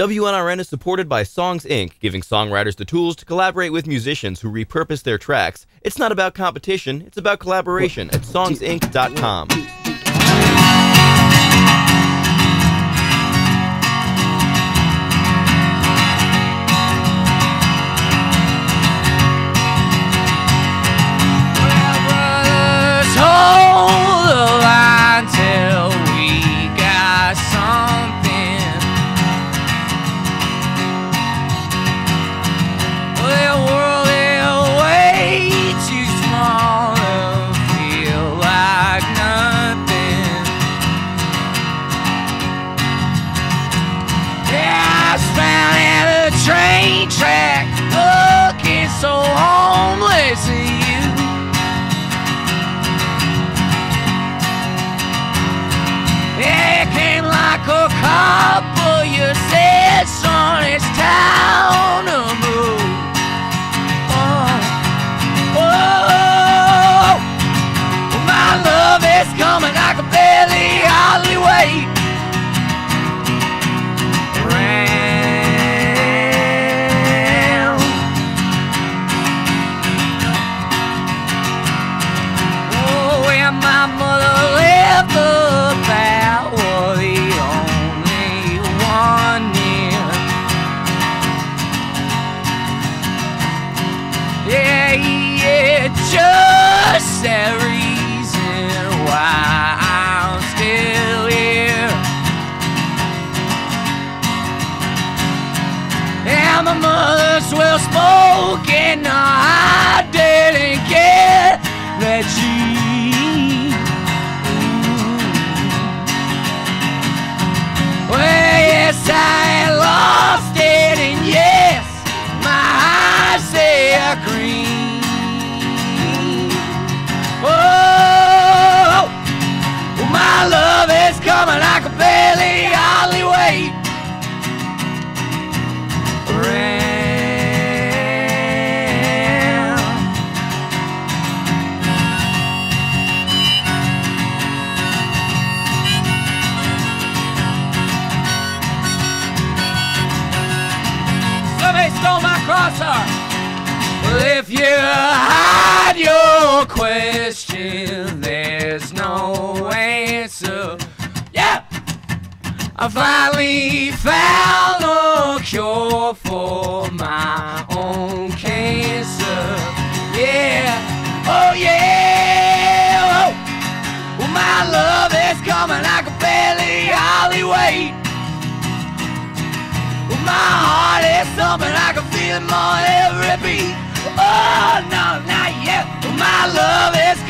WNRN is supported by Songs Inc., giving songwriters the tools to collaborate with musicians who repurpose their tracks. It's not about competition, it's about collaboration at songsinc.com. Track looking so homeless to you. Yeah, it came like a couple. You said, son, it's time to move. Oh, my love is coming. I can barely hardly wait. Just that reason why I'm still here. And my mother's well spoken. No, I didn't get that she. Well, yes, I lost it, and yes, my eyes say I green. My love is coming, I can barely hardly wait. Somebody stole my crosshair. Well, if you hide your question, there's no answer. Yeah! I finally found a cure for my own cancer. Yeah! Oh yeah! Oh. Well, my love is coming, I can barely hardly wait. Well, my heart is thumping, I can feel it more every beat. Oh no, not yet! Well, my love is coming.